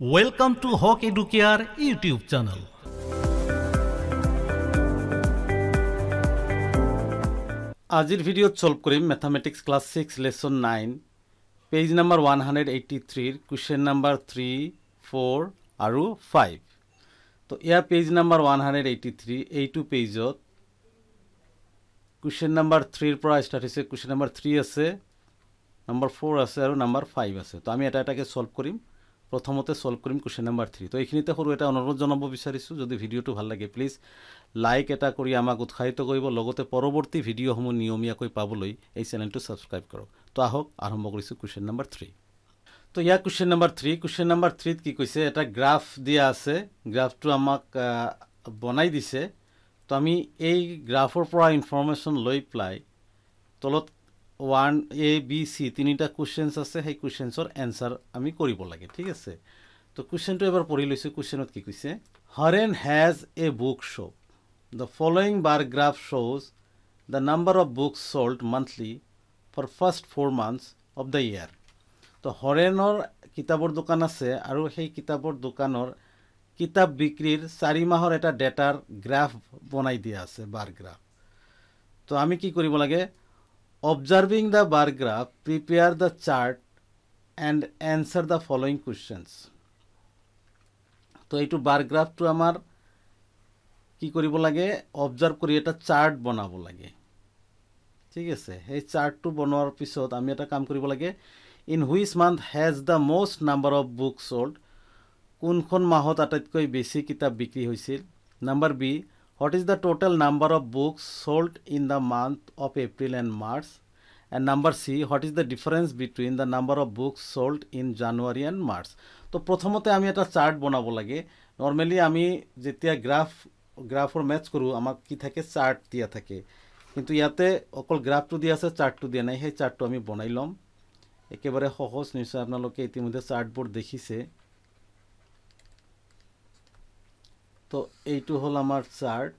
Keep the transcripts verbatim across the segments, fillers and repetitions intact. Welcome to H O Q U E Educare YouTube channel. Ajir video solve korim mathematics class six lesson nine page number one hundred eighty-three question number three four aru five to ia page number one hundred eighty-three eighty-two page ot question number three er pora start hoyse question number three ase number four ase aru number five ase to ami eta eta ke solve korim प्रथमते solve करिम question number three तो एखिनिते करू एटा अनुरोध जनाबो बिचारिसु जदि भिडियोटु ভাল लागे please like एटा करि आमाक उत्साहित करिबो लगते परवर्ती भिडियो हमु नियमियाকৈ पाবলৈ এই চ্যানেলটো সাবস্ক্রাইब কৰক তো আহক আৰম্ভ কৰিছো क्वेश्चन नम्बर three তো ইয়া question number three question number three ত কি কৈছে এটা গ্ৰাফ দিয়া আছে গ্ৰাফটো আমাক বনাই দিছে তো আমি এই গ্ৰাফৰ পৰা ইনফৰমেশন লৈ প্লাই তলত one A B C তিনিটা क्वेश्चंस আছে সেই क्वेश्चंसৰ आन्सर আমি কৰিব লাগে ঠিক আছে তো क्वेश्चनটো এবাৰ পঢ়ি লৈছো क्वेश्चनত কি কৈছে Haren has a book shop the following bar graph shows the number of books sold monthly for first four months of the year তো হৰেনৰ কিতাপৰ দোকান আছে আৰু সেই কিতাপৰ দোকানৰ কিতাপ বিক্ৰীৰ চাৰি মাহৰ এটা ডেটাৰ গ্ৰাফ বনাই দিয়া আছে বাৰ গ্ৰাফ তো আমি কি কৰিব লাগে Observing the bar graph, prepare the chart and answer the following questions. So, this bar graph to amar ki kori bolage observe kori eta chart bana bolage. ठीक है से ये chart to बनवार पिसोत आमी eta काम करी बोलेगे. In which month has the most number of books sold? कौन कौन माहौत attach कोई बेसी किताब बिक्री हुई सिल. Number B. What is the total number of books sold in the month of April and March? And number C, what is the difference between the number of books sold in January and March? So, প্রথমতে আমি এটা chart বানাবো লাগে normally আমি যেতিয়া graph গ্ৰাফৰ match কৰো আমাক কি থাকে চার্ট দিয়া থাকে কিন্তু ইয়াতে অকল গ্রাফটো দিয়া আছে চার্টটো দিয়া নাই সেই চার্টটো আমি বনাই লম একেবারে সহজ নিশ্চয় আপোনালোকে ইতিমধ্যে চার্ট বোর্ড দেখিছে तो এইটো হল আমার চার্ট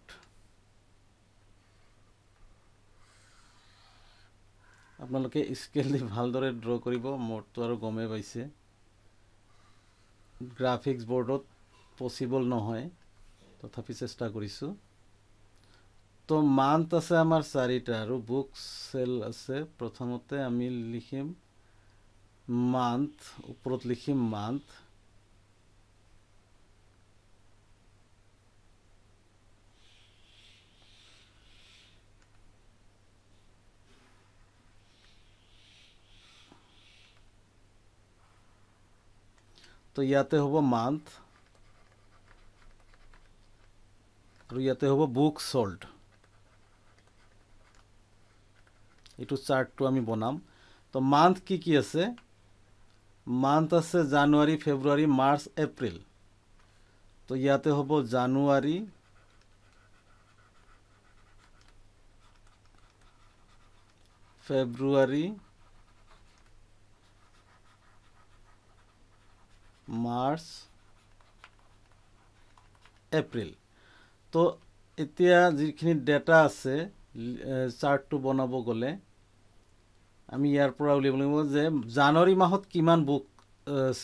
আপোনালোকে স্কেল দি ভালদৰে ড্ৰ কৰিব মোৰটো আৰু গমে পাইছে গ্ৰাফিক্স বোৰ্ডত পসিবল নহয় তথাপি চেষ্টা কৰিছো তো মান্থ আছে আমাৰ চাৰিটা আৰু বুক সেল আছে প্ৰথমতে আমি লিখিম মান্থ ওপৰত লিখিম মান্থ तो याते होबो मान्थ और याते होबो बुक सोल्ड इटु चार्ट टू आमी बनाम तो मान्थ की की আছে मान्थ আছে জানুয়ারি ফেব্রুয়ারি মার্চ এপ্রিল তো ইয়াতে হবো জানুয়ারি ফেব্রুয়ারি मार्च एप्रिल तो इतिया जिखिनि डेटा আছে চার্ট টু বনাব গলে আমি ইয়াৰ পৰা উলিয়াব যে জানুৱাৰী মাহত কিমান বুক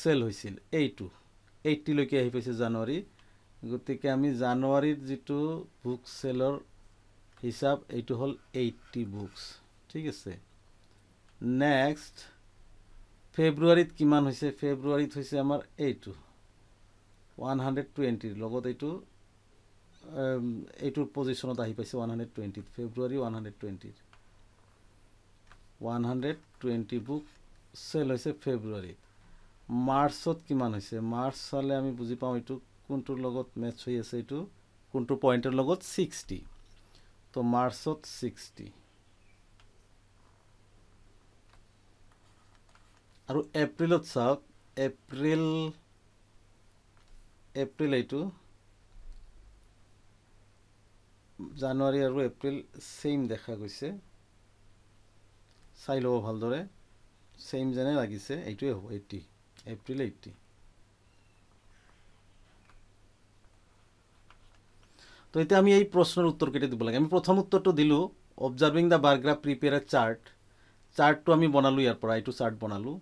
সেল হৈছিল এইটো eighty লৈকে আহি পাইছে জানুৱাৰী গতিকে আমি জানুৱাৰীৰ যেটো বুক সেলৰ হিসাব এইটো হল eighty বুকস ঠিক আছে নেক্সট ফেব্রুয়ারিত কিমান হইছে ফেব্রুয়ারিত হইছে আমার এইটু one hundred twenty লগত এইটু এইটুৰ পজিশনত আহি পাইছে one hundred twenty February one hundred twenty book sell হইছে ফেব্রুয়ারি মার্চত কিমান হইছে মার্চ সালে আমি বুজি পাও এইটু কোনটোৰ লগত ম্যাচ হৈ আছে এইটু কোনটো পইণ্টৰ লগত sixty তো মাৰ্চত sixty আৰু এপ্ৰিলত চাওক এপ্ৰিল এপ্ৰিল এইটো জানুৱাৰী আৰু এপ্ৰিল সেম দেখা গৈছে চাই লও ভালদৰে সেম জেনে লাগিছে এইটোৱে হ'ব eighty এপ্ৰিল eighty তো এতিয়া আমি এই প্ৰশ্নৰ উত্তৰ কেটে দিব লাগে আমি প্ৰথম উত্তৰটো দিলো অবজাৰ্ভিং দা bar graph prepare a chart চাৰ্টটো আমি বনালো ইয়াৰ পৰা এইটো চাৰ্ট বনালো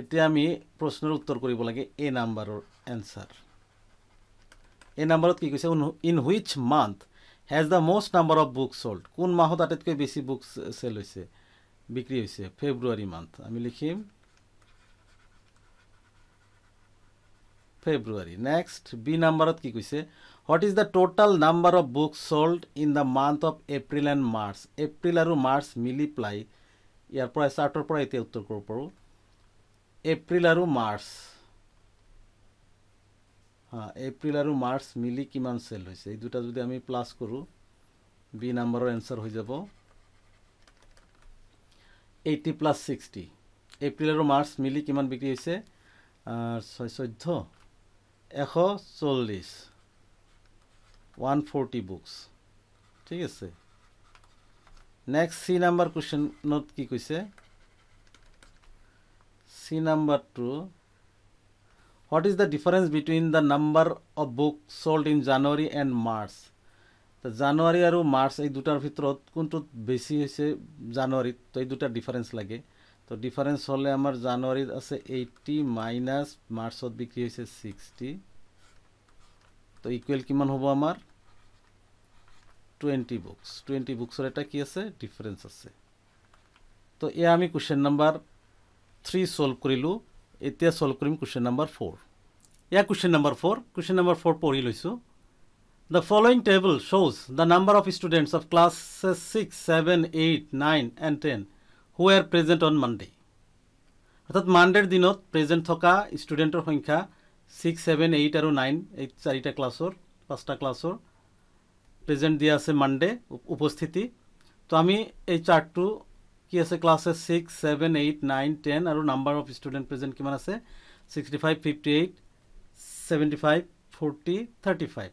এতিয়া আমি প্ৰশ্নেৰ উত্তৰ কৰিব লাগে এ নাম্বাৰৰ অ্যানসার এ নাম্বারত কি কৈছে in which month has the most number of book sold কোন মাহত আটাইতকৈ বেছি বুক সেল হৈছে বিক্রি হৈছে ফেব্রুয়ারি মান্থ আমি লিখিম February. Next, B number ki koise. What is the total number of books sold in the month of April and March? April aru March multiply. Yar pora starter pora ite uttor koro poro. April aru March. Ha, April aru March mili kiman sell hoise. Ei duta jodi ami plus koru. B number or answer hoye jabo. eighty plus sixty. April aru March mili kiman bikri hoise. Ar six hundred fourteen. Echo Solis one forty books. ठीक है Next C number question note की कुछ C number two. What is the difference between the number of books sold in January and March? The January और March ये दूसरा फित्रोत कौन तो बेसी से January तो ये दूसरा difference लगे तो difference होले हमार January असे eighty minus March और बिक्री से sixty तो equal किमान होगा हमार twenty books twenty books और ऐटा किया से difference असे तो ये आमी question number three solve करेलू इत्या solve करें question number four या question number four question number four पढ़ी लो इसो The following table shows the number of students of classes six, seven, eight, nine and ten who are present on Monday. अर्थात Monday दिनों present होका student और होइंखा six, seven, eight और nine एक चारिटा class और pasta class और present दिया से Monday उपस्थिति तो आमी ए chart टू की ऐसे classes six, seven, eight, nine, ten और number of student present की माना से sixty-five, fifty-eight, seventy-five, forty, thirty-five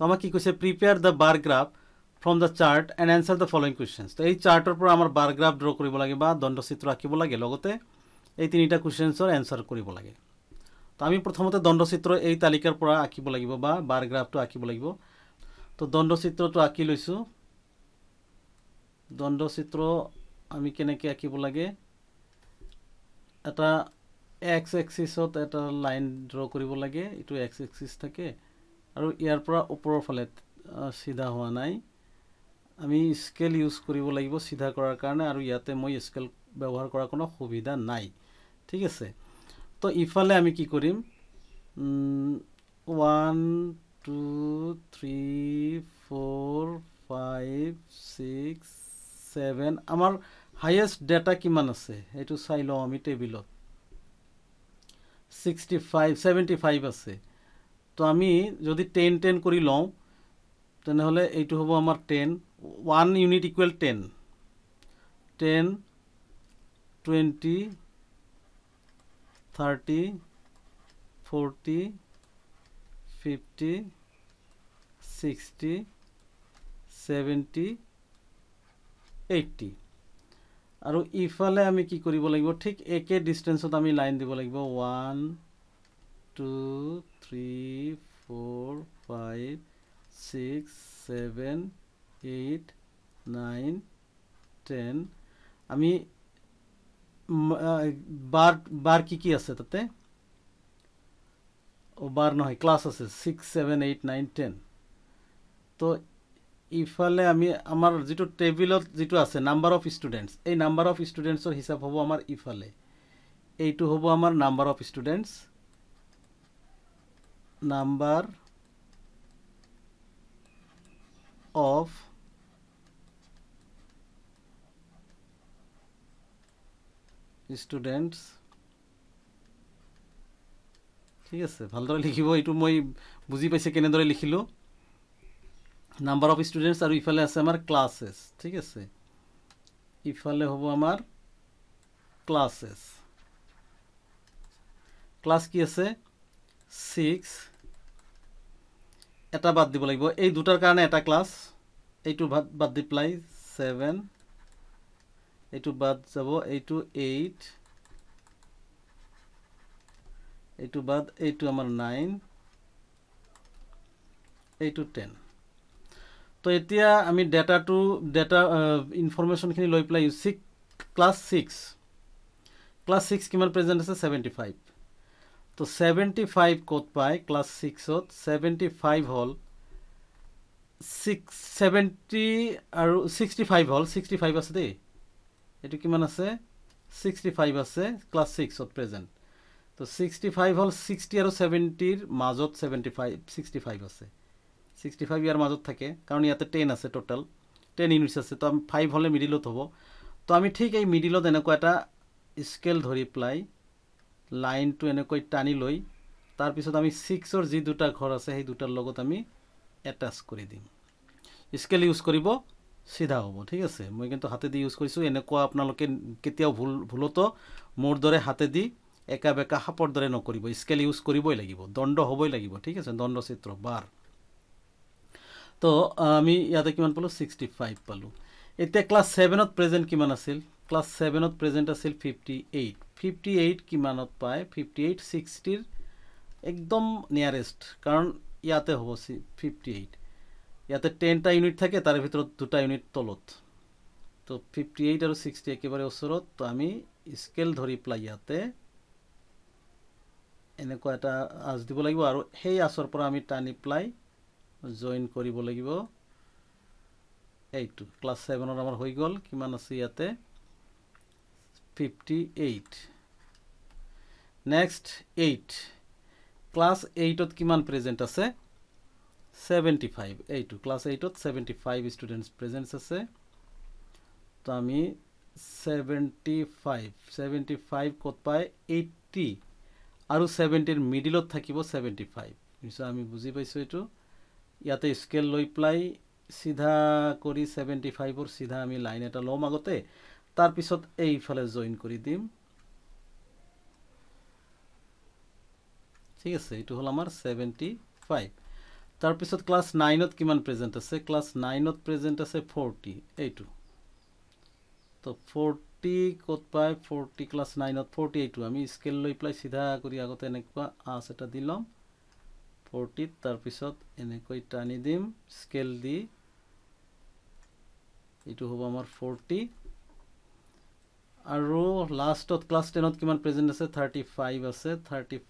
तो आमा की कुछ prepare the bar graph from the chart and answer the following questions तो এই চাৰ্টৰ পৰা আমাৰ bar graph draw কৰিব লাগে বা দণ্ডচিত্ৰ আঁকিব লাগে লগতে এই তিনিটা কোশ্চেনছৰ এনসাৰ কৰিব লাগে তো আমি প্ৰথমতে দণ্ডচিত্ৰ এই তালিকাৰ পৰা আঁকিব লাগিব বা bar graphটো আঁকিব লাগিব তো দণ্ডচিত্ৰটো আঁকি লৈছো দণ্ডচিত্ৰ আমি কেনেকৈ আঁকিব লাগে এটা x axisত এটা লাইন draw কৰিব লাগে ইটো x axis থাকে আৰু ইয়াৰ পৰা ওপৰৰ ফালে সিধা হোৱা নাই আমি স্কেল ইউজ কৰিব লাগিব সিধা কৰাৰ কাৰণে আৰু ইয়াতে মই স্কেল ব্যৱহাৰ কৰা কোনো সুবিধা নাই ঠিক আছে তো ইফালে আমি কি কৰিম one two three four five six seven আমাৰ হাইয়েস্ট ডেটা কিমান আছে এটো চাই লও আমি টেবিলত sixty-five seventy-five আছে তো আমি যদি ten ten কৰি লও তেনে হলে এইটো হ'ব আমাৰ ten one unit equal ten ten twenty thirty forty fifty sixty seventy eighty আৰু ইফালে আমি কি কৰিব লাগিব ঠিক একে ডিসটেন্সত আমি লাইন দিব লাগিব one two three four five six seven eight nine ten আমি বার বার কি কি আছে তাতে ও বার নহয় ক্লাস আছে six seven eight nine ten তো ইফালে আমি আমার যেটো টেবিলত যেটো আছে নাম্বার অফ স্টুডেন্টস এই নাম্বার অফ স্টুডেন্টসৰ হিসাব হ'ব আমাৰ ইফালে এইটো হ'ব আমাৰ number of students number of students ঠিক আছে ভালদৰে লিখিব এটো মই বুজি পাইছে কেনে দৰে লিখিলো নাম্বাৰ অফ স্টুডেন্টস আৰু ইফালে আছে আমাৰ ক্লাसेस ঠিক আছে ইফালে হ'ব আমাৰ ক্লাसेस ক্লাস কি আছে six এটা বাদ দিব লাগিব এই দুটার কারণে এটা ক্লাস এইটো বাদ দিপ্লাই seven এইটো বাদ যাব এইটো eight এইটো বাদ এইটো আমাৰ nine এইটো ten তো এতিয়া আমি ডেটা টু ডেটা ইনফরমেশন খিনি লৈ প্লাই ইউ six class six class six किमान प्रेजेंट আছে पचहत्तर तो पचहत्तर কত পায় ক্লাস सिक्स ত पचहत्तर হল six seventy আর पैंसठ হল पैंसठ আছে দেই এটু কিমান আছে पैंसठ আছে ক্লাস सिक्स ত প্রেজেন্ট তো पैंसठ হল साठ আর सत्तर এর মাজত पचहत्तर पैंसठ আছে पैंसठ ইয়ার মাজত থাকে কারণ ইয়াতে दस আছে টোটাল दस ইউনিটস আছে তো আমি पाँच হলে মিডলত হবো তো আমি ঠিক এই মিডলত এনেকো এটা स्केल धरी प्लाई लाइन टू एनेको टानी लई तार पिছত आमी सिक्स और जी दुटा घर आछे हेई दुटार लगत आमी अटैच करि दिम स्केल यूज करिबो सीधा होबो ठीक आछे মই কিন্তু হাতে দি ইউজ কৰিছো এনেকো আপোনালোকে কেতিয়াও ভুল ভুলতো মোৰ দৰে হাতে দি একা বেকা হাপৰ দৰে নকৰিব স্কেল ইউজ কৰিবই লাগিব দণ্ড হ'বই লাগিব ঠিক আছে দণ্ড চিত্ৰ বাৰ তো আমি ইয়াতে কিমান পালো पैंसठ পালো এতিয়া ক্লাস सात ত প্ৰেজেন্ট কিমান আছিল क्लास सात ত প্ৰেজেন্ট আছিল अट्ठावन अट्ठावन কিমানত পায় अट्ठावन साठ ৰ একদম নিয়ারেস্ট কারণ ইয়াতে হ'ব अट्ठावन ইয়াতে दस টা ইউনিট থাকে তার ভিতৰত দুটা ইউনিট তলত তো अट्ठावन আৰু साठ একেবাৰে ওচৰত তো আমি স্কেল ধৰি প্লাই ইয়াতে এনেকুৱা এটা আজ দিব লাগিব আৰু সেই আসৰ পৰা আমি টানি প্লাই জয়েন কৰিব লাগিব এইটো ক্লাস सात ৰ আমাৰ হৈ গল কিমান আছে ইয়াতে अट्ठावन नेक्स्ट आठ क्लास आठ ত কিমান প্রেজেন্ট আছে पचहत्तर এইটো ক্লাস आठ ত पचहत्तर স্টুডেন্টস প্রেজেন্টস আছে তো আমি पचहत्तर पचहत्तर কত পায় अस्सी আৰু सत्तर এর মিডলত থাকিব पचहत्तर নিশ্চয় আমি বুঝি পাইছো এটো ইয়াতে স্কেল লৈ প্লাই সিধা কৰি पचहत्तर অর সিধা আমি লাইন এটা লম আগতে तार पिছত ए फाले जॉइन करी दिम ठीक है से इटू होल आमार पचहत्तर तार पिছত क्लास नौ त किमान प्रेजेंट আছে क्लास नौ त प्रेजेंट আছে चालीस एटू तो चालीस কত পায় चालीस क्लास नौ त चालीस एटू আমি স্কেল লৈ প্লাই সিধা কৰি আগতে এনেকুৱা আস এটা দিলাম चालीस तार পিছত এনেকৈ টানি দিম স্কেল দি ইটু হ'ব আমাৰ चालीस और लास्ट क्लास टेन किमान प्रेजेंट আছে पैंतीस আছে पैंतीस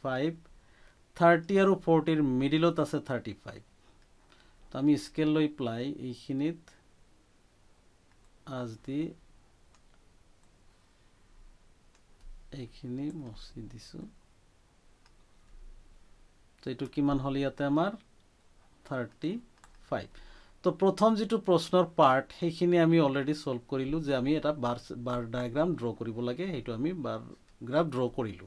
तीस और चालीस এর মিডলত আছে पैंतीस তো আমি স্কেল লৈ প্লাই এইখিনিত আজ দি এইখিনি মছি দিছো তো এটু কিমান হল ইয়াতে আমার पैंतीस तो प्रथम जिटू प्रश्नर पार्ट हेखिनि आमी ऑलरेडी सॉल्व करिलु जे आमी एटा बार बार डायग्राम ड्र करिबो लागे हेटु आमी बार ग्राफ ड्र करिलु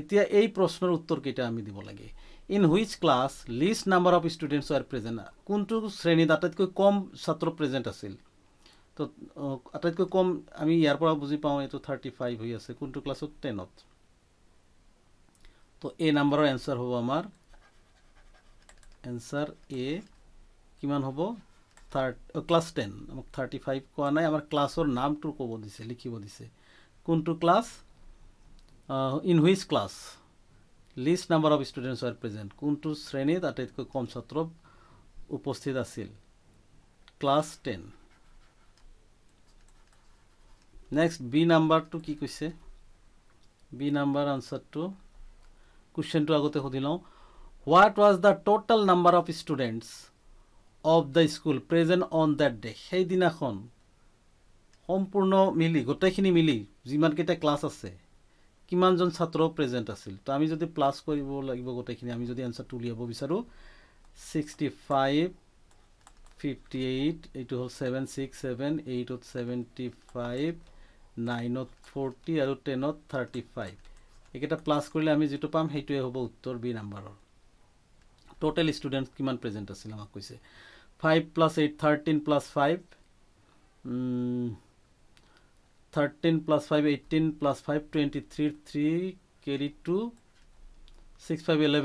एतिया एई प्रश्नर उत्तर केटा आमी दिबो लागे in which class least number of students are present कोनटु श्रेणीत आटाइतকৈ कम ছাত্র প্রেজেন্ট আছিল তো আটাইতকৈ কম আমি ইয়াৰ পৰা বুজি পাও এটো पैंतीस হৈ আছে কোনটো ক্লাছত दस ত তো এ নম্বৰৰ आंसर হ'ব আমাৰ आंसर ए किमान होबो थर्ड क्लास दस आमक पैंतीस কোয়া নাই আমার ক্লাসৰ নামটো কব দিছে লিখিব দিছে কোনটো class in which class least number of students are present কোনটো শ্রেণীত আটাইতকৈ কম ছাত্র উপস্থিত আছিল ক্লাস दस নেক্সট বি নাম্বারটো কি কইছে বি নাম্বার আনসারটো কোশ্চেনটো আগতে হদিলাও what was the total number of students of the school present on that day সেই দিনাখন সম্পূর্ণ মিলি গটাইখিনি মিলি জিমান কেটা ক্লাস আছে কিমান জন ছাত্র প্রেজেন্ট আছিল তো আমি যদি প্লাস কৰিব লাগিব গটাইখিনি আমি যদি आंसर তুলিয়াব বিচাৰো पैंसठ अट्ठावन এটো হল सात सौ सरसठ आठ ত पचहत्तर नौ ত चालीस আৰু दस ত पैंतीस একেটা প্লাস কৰিলে আমি যেটো পাম হেটোই হ'ব উত্তৰ বি নম্বৰৰ টোটাল স্টুডেন্টস কিমান প্রেজেন্ট আছিল আমাক কৈছে पाँच plus आठ तेरह plus पाँच mm, तेरह plus पाँच अठारह plus पाँच तेईस तीन carry दो छह पाँच ग्यारह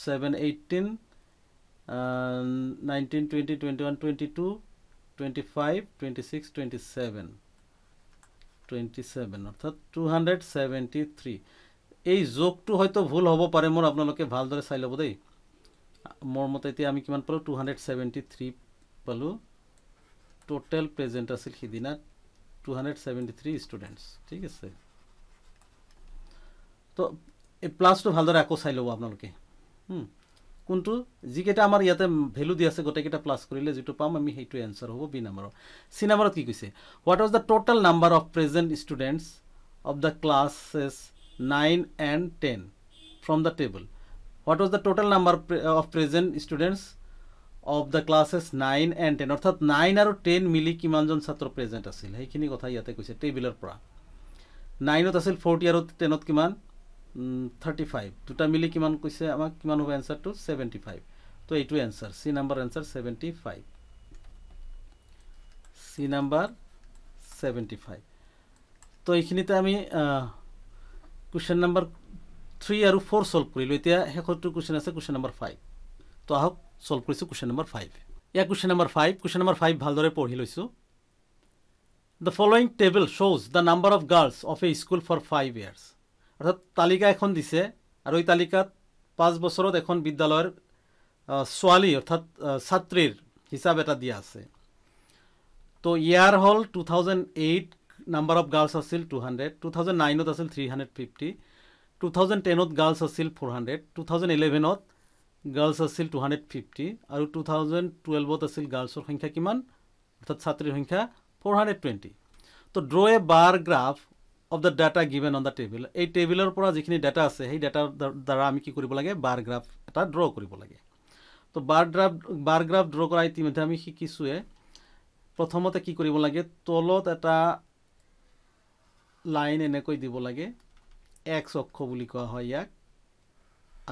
सात अठारह uh, उन्नीस बीस इक्कीस बाईस पच्चीस छब्बीस सत्ताईस सत्ताईस অর্থাৎ दो सौ तिहत्तर এই যোগটো হয়তো ভুল হ'ব পাৰে মোৰ আপোনালোকে ভালদৰে চাই লব দেই मोर मत इतना आमी किमान पालो दो सौ तिहत्तर पालो टोटल प्रेजेंट आसिल हिदिना दो सौ तिहत्तर स्टूडेंट्स ठीक है তো এই প্লাসটো ভালদৰে আকো চাই লব আপোনালোকে হুম কোনটো জিকেটা আমাৰ ইয়াতে ভ্যালু দি আছে গটেকেটা প্লাস কৰিলে যেটো পাম আমি হেইটো आंसर হ'ব বি নম্বৰৰ সি নম্বৰত কি কৈছে what was the total number of present students of the classes nine and ten from the table what was the total number of present students of the classes nine and ten অর্থাৎ nine আর ten মিলি কিমানজন ছাত্র present আছিল এইখিনি কথা ইয়াতে কইছে টেবিলৰ পৰা nine ত আছিল forty আৰু ten ত কিমান thirty-five দুটা মিলি কিমান কইছে আমাক কিমান হবে आंसरটো seventy-five তো এইটো answer C number answer seventy-five C number seventy-five তো এইখিনিতে আমি question number three and four solve korilu etia hekotu question ase question number five to ahok solve korisu question number five ya question number five question number five bhal dore porhi loisu the following table shows the number of girls of a school for five years orthat talika ekhon dise aro ei talikat five bochorot ekhon bidyaloyer swali orthat satrir hisab eta dia ase to year hol two thousand eight number of girls asil two hundred two thousand nine ot asil three hundred fifty two thousand ten ot girls asil four hundred two thousand eleven ot girls asil two hundred fifty aru two thousand twelve ot asil girls or songkha kiman orthat satrir songkha four hundred twenty to draw a bar graph of the data given on the table ei table or pora jekhini data ase hei data dara ami ki koribo lage bar graph eta draw koribo lage to bar graph bar graph draw korai timidhe ami shikisue prothomote ki koribo lage tolot eta line এনেকৈ দিব লাগে x অক্ষ বুলি কোৱা হয় ইয়াক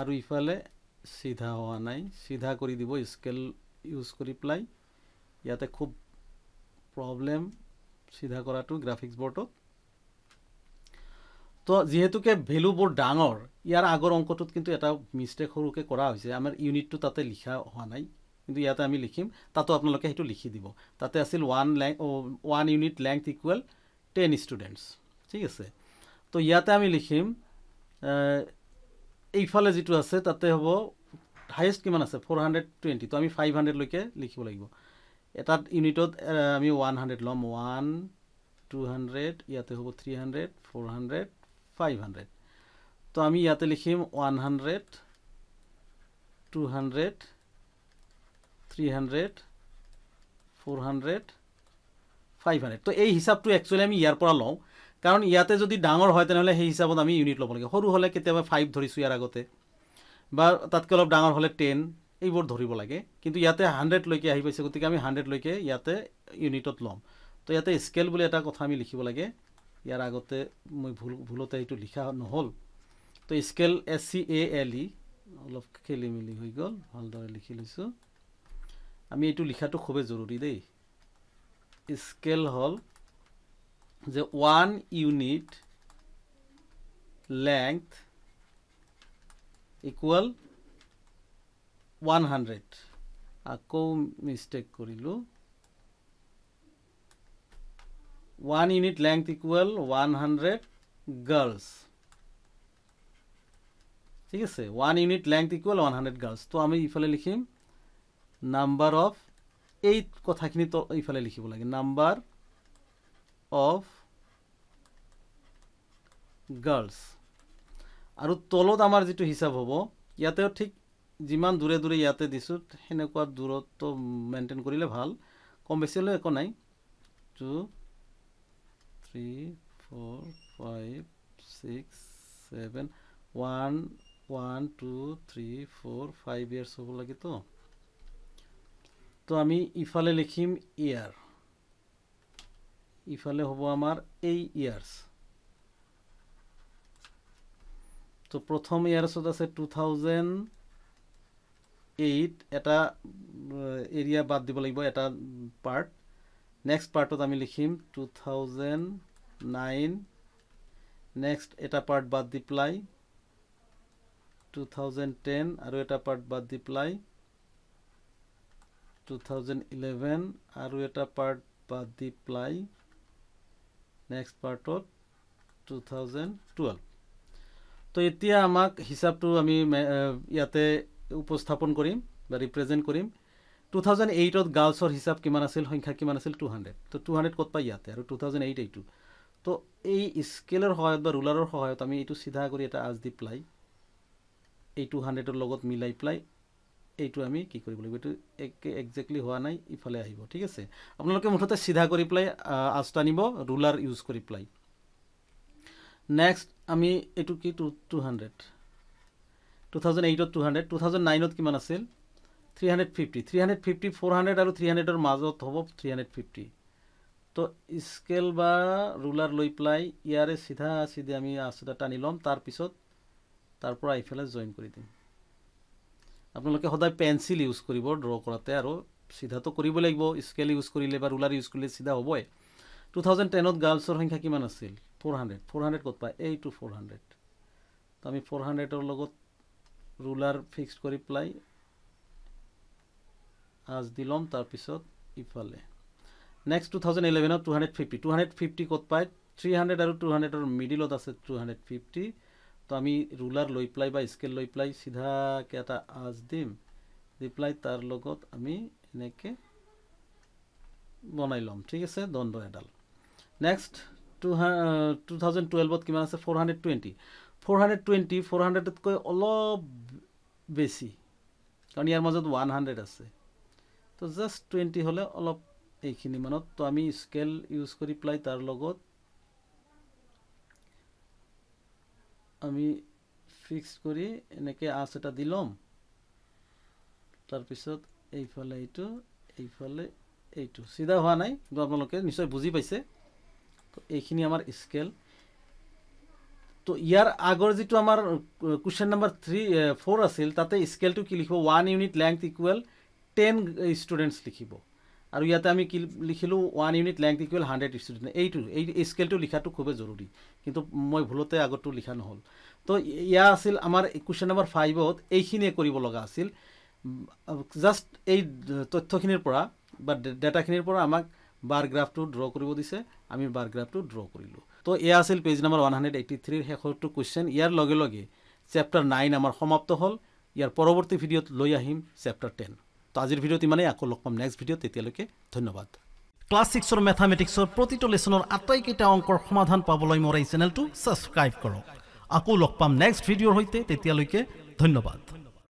আৰু ইফালে সিধা হোৱা নাই সিধা কৰি দিব স্কেল ইউজ কৰি প্লাই ইয়াতে খুব প্ৰবলেম সিধা কৰাটো গ্ৰাফিক্স বৰ্ডত তো যেহেতুকে ভ্যালু বৰ ডাঙৰ ইয়াৰ আগৰ অংকটোত কিন্তু এটা মিস্টেক হৰুকে কৰা হৈছে আমাৰ ইউনিটটো তাতে লিখা হোৱা নাই কিন্তু ইয়াতে আমি লিখিম তাতো আপোনালোকে হেতু লিখি দিব তাতে আছিল one unit length equal ten students ঠিক আছে তো ইয়াতে আমি লিখিম এইফালে যেটো আছে তাতে হবো হাইয়েস্ট কিমান আছে four hundred twenty তো আমি five hundred লৈকে লিখিব লাগিব এটা ইউনিটত আমি one hundred লম one two hundred ইয়াতে হবো three hundred four hundred five hundred তো আমি ইয়াতে লিখিম one hundred two hundred three hundred four hundred five hundred তো এই হিসাবটো একচুয়ালি আমি ইয়াৰ পৰা লওঁ কাৰণ ইয়াতে যদি ডাঙৰ হয় তেনহলে সেই হিসাবত আমি ইউনিট লব লাগে হৰু হলে কেতিয়াবা five ধৰিছো ইয়াৰ আগতে বা তাতকৈ অলপ ডাঙৰ হলে ten এইবোৰ ধৰিব লাগে কিন্তু ইয়াতে one hundred লৈকে আহি পাইছে গতিকে আমি one hundred লৈকে ইয়াতে ইউনিটত লম তো ইয়াতে স্কেল বুলি এটা কথা আমি লিখিব লাগে ইয়াৰ আগতে মই ভুল ভুলতে এইটো লিখা নহল তো স্কেল এস সি এ এল ই অলপ খেলি মিলি হৈ গল ভালদৰে লিখি লৈছো আমি এইটো লিখাটো খুব জৰুৰী দেই স্কেল হল যে one unit length equal one hundred আকো mistake করিলো one unit length equal one hundred girls ঠিক আছে one unit length equal one hundred girls তো আমি ইফালে লিখিম number of এই কথাখিনি তো ইফালে লিখিব লাগে number of girls আৰু তলত আমাৰ যেটো হিসাব হবো ইয়াতেও ঠিক জিমান দূৰে দূৰে ইয়াতে দিছো হেনেকুৱা দূৰত্ব মেইনটেইন কৰিলে ভাল কম বেছি লৈ একো নাই two three four five six seven one one two three four five years হ'ব লাগে তো তো আমি ইফালে লিখিম ইয়াৰ ইফালে হবো আমার এই ইয়ার্স তো প্রথম ইয়ার্সত আছে two thousand eight এটা এরিয়া বাদ দিব লাগিব এটা পার্ট নেক্সট পার্টত আমি লিখিম two thousand nine নেক্সট এটা পার্ট বাদ দি প্লাই two thousand ten আর এটা পার্ট বাদ দি প্লাই two thousand eleven আর এটা পার্ট বাদ দি প্লাই next part of two thousand twelve तो এতিয়া আমাক হিসাবটো আমি ইয়াতে উপস্থাপন কৰিম বা ৰিপ্ৰেজেন্ট কৰিম two thousand eight ত গালছৰ হিসাব কিমান আছিল সংখ্যা কিমান আছিল two hundred তো two hundred কত পাই ইয়াতে আৰু two thousand eight এইটো তো এই স্কেলৰ সহায়ত বা ৰুলাৰৰ সহায়ত আমি এইটো সিধা কৰি এটা আজ দি প্লাই এই দুশ ৰ লগত মিলাই প্লাই এইটো আমি কি কৰিব লাগিব এইটো এক্স্যাক্টলি হোৱা নাই ইফালে আহিব ঠিক আছে আপোনালোকে মুঠতে সিধা কৰি প্লাই আজটা নিব ৰুলাৰ ইউজ কৰি প্লাই নেক্সট আমি এইটো কি দুশ two thousand eight ত two hundred two thousand nine ত কিমান আছিল three fifty three fifty four hundred আৰু three hundred ৰ মাজত হ'ব three fifty তো স্কেল বা রুলার লৈ প্লাই ইয়ারে সিধা সিধে আমি আসটা টানিলাম তার পিছত তারপর আইফেলে জয়েন কৰি দিম আপোনালোকে সদায় পেন্সিল ইউজ কৰিব ড্ৰ কৰাতে আৰু সিধা তো কৰিব লাগিব স্কেল ইউজ কৰিলে বা ৰুলাৰ ইউজ কৰিলে সিধা হ'বই two thousand ten ত গালসৰ সংখ্যা কিমান আছিল four hundred four hundred কত পায় eight to four hundred তো আমি four hundred ৰ লগত ৰুলাৰ ফিক্সড কৰি প্লাই আজ দিলাম তার পিছত ইফালে Next two thousand eleven of two hundred fifty two hundred fifty code by three hundred or two hundred or middle of the two hundred fifty Tommy ruler low apply by scale low apply Sidha Kata as dim reply tar logot ami neke Bonailom T S A don't do adult next two thousand twelve what came as a four hundred twenty four hundred twenty four hundred at koi all basi on your mother one hundred as so just twenty holo all of এইখিনি মানত তো আমি scale use কৰি ply তাৰ লগত আমি fix কৰি এনেকে আছটা দিলাম তাৰ পিছত এইফালে এইটো এইফালে এইটো সিধা হোৱা নাই কিন্তু আপোনালোকে নিশ্চয় বুজি পাইছে তো এইখিনি আমাৰ স্কেল তো ইয়াৰ আগৰ যেটো আমাৰ কোশ্চেন নম্বৰ three four আছিল তাতে স্কেলটো কি লিখিব one unit length equal ten students লিখিব আৰু ইয়াতে আমি কি লিখিলো one unit length equal one hundred student এইটো এই স্কেলটো লিখাটো খুব জৰুৰী কিন্তু মই ভুলতে আগটো লিখা নহল তো ইয়া আছিল আমাৰ কোশ্চেন নম্বৰ five ত এইখিনি কৰিব লগা আছিল জাস্ট এই তথ্যখিনিৰ পৰা বা ডেটাখিনিৰ পৰা আমাক বাৰ গ্ৰাফটো ড্ৰ কৰিব দিছে আমি বাৰ গ্ৰাফটো ড্ৰ কৰিলো তো ইয়া আছিল পেজ নম্বৰ one eighty-three ৰ হেকৰটো কোশ্চেন ইয়াৰ লগে লগে চ্যাপ্টাৰ nine আমাৰ সমাপ্ত হল ইয়াৰ পৰৱৰ্তী ভিডিঅত লৈ আহিম চ্যাপ্টাৰ ten तो आजिर भिडियो तीमाने आको लोकम नेक्स्ट भिडियो तेतियालके धन्यवाद क्लास six और मैथमेटिक्स और प्रतिटो लेसनर आटाई केटा अंकर समाधान पाবলৈ मोर এই চ্যানেলটো সাবস্ক্রাইব কৰক आको लोकम नेक्स्ट भिडियो হইতে তেতিयालके धन्यवाद